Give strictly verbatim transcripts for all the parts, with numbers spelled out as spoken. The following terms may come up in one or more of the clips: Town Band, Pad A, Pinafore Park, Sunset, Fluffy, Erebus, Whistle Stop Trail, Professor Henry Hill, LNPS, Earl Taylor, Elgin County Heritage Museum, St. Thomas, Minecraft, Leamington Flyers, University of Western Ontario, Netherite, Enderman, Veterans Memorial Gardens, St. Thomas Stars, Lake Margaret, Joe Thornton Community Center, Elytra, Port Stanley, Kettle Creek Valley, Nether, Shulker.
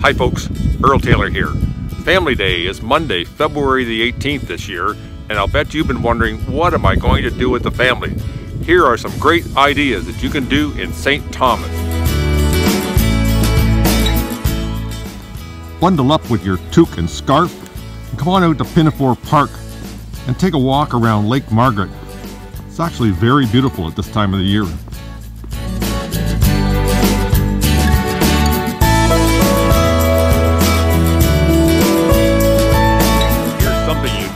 Hi folks, Earl Taylor here. Family Day is Monday, February the eighteenth this year, and I'll bet you've been wondering, what am I going to do with the family? Here are some great ideas that you can do in Saint Thomas. Bundle up with your toque and scarf and come on out to Pinafore Park and take a walk around Lake Margaret. It's actually very beautiful at this time of the year.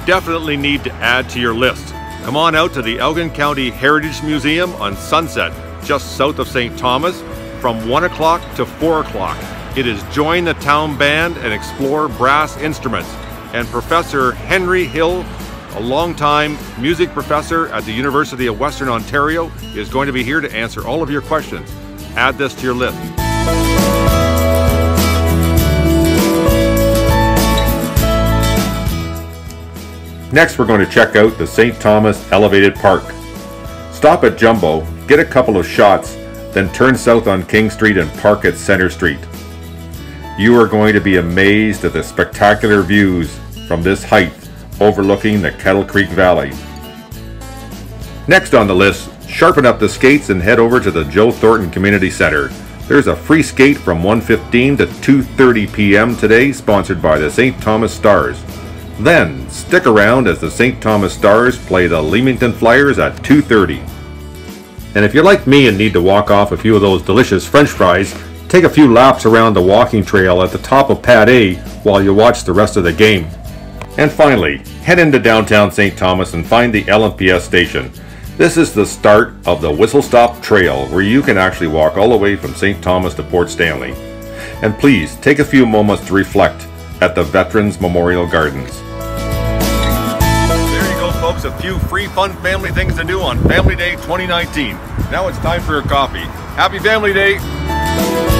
Definitely need to add to your list. Come on out to the Elgin County Heritage Museum on Sunset, just south of Saint Thomas, from one o'clock to four o'clock. It is join the Town Band and explore brass instruments. And Professor Henry Hill, a longtime music professor at the University of Western Ontario, is going to be here to answer all of your questions. Add this to your list. Next, we're going to check out the Saint Thomas Elevated Park. Stop at Jumbo, get a couple of shots, then turn south on King Street and park at Center Street. You are going to be amazed at the spectacular views from this height overlooking the Kettle Creek Valley. Next on the list, sharpen up the skates and head over to the Joe Thornton Community Center. There's a free skate from one fifteen to two thirty p m today, sponsored by the Saint Thomas Stars. Then, stick around as the Saint Thomas Stars play the Leamington Flyers at two thirty. And if you're like me and need to walk off a few of those delicious French fries, take a few laps around the walking trail at the top of Pad A while you watch the rest of the game. And finally, head into downtown Saint Thomas and find the L N P S station. This is the start of the Whistle Stop Trail, where you can actually walk all the way from Saint Thomas to Port Stanley. And please, take a few moments to reflect at the Veterans Memorial Gardens. There you go folks, a few free fun family things to do on Family Day twenty nineteen. Now it's time for your coffee. Happy Family Day!